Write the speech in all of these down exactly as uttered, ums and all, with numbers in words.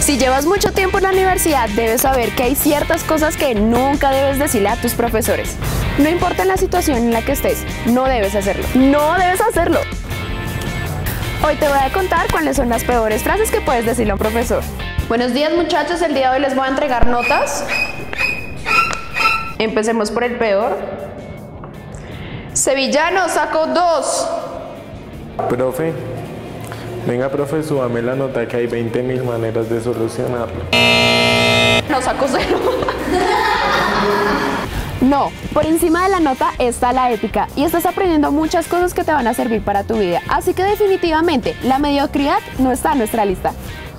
Si llevas mucho tiempo en la universidad, debes saber que hay ciertas cosas que nunca debes decirle a tus profesores. No importa la situación en la que estés, no debes hacerlo. ¡No debes hacerlo! Hoy te voy a contar cuáles son las peores frases que puedes decirle a un profesor. Buenos días, muchachos, el día de hoy les voy a entregar notas. Empecemos por el peor. Sevillano, sacó dos. Profe. Venga, profe, súbame la nota que hay veinte mil maneras de solucionarlo. No saco cero. No, por encima de la nota está la ética y estás aprendiendo muchas cosas que te van a servir para tu vida. Así que definitivamente, la mediocridad no está en nuestra lista.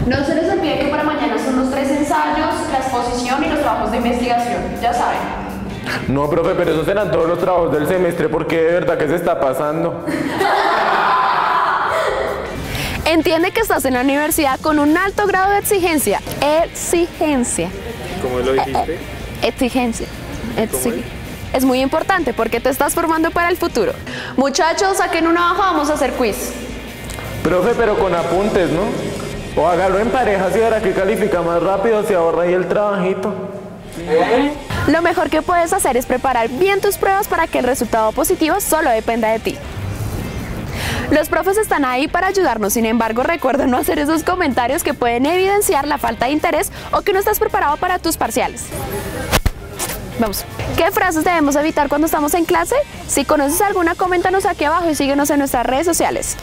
No se les olvide que para mañana son los tres ensayos, la exposición y los trabajos de investigación, ya saben. No, profe, pero esos eran todos los trabajos del semestre, porque de verdad que se está pasando. Entiende que estás en la universidad con un alto grado de exigencia. Exigencia. ¿Cómo lo dijiste? Exigencia. Exige. Es muy importante porque te estás formando para el futuro. Muchachos, saquen una hoja, vamos a hacer quiz. Profe, pero con apuntes, ¿no? O hágalo en pareja, si ahora que califica más rápido se ahorra ahí el trabajito. ¿Eh? Lo mejor que puedes hacer es preparar bien tus pruebas para que el resultado positivo solo dependa de ti. Los profes están ahí para ayudarnos, sin embargo, recuerda no hacer esos comentarios que pueden evidenciar la falta de interés o que no estás preparado para tus parciales. Vamos. ¿Qué frases debemos evitar cuando estamos en clase? Si conoces alguna, coméntanos aquí abajo y síguenos en nuestras redes sociales.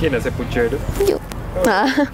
¿Quién hace puchero? Yo. Ah.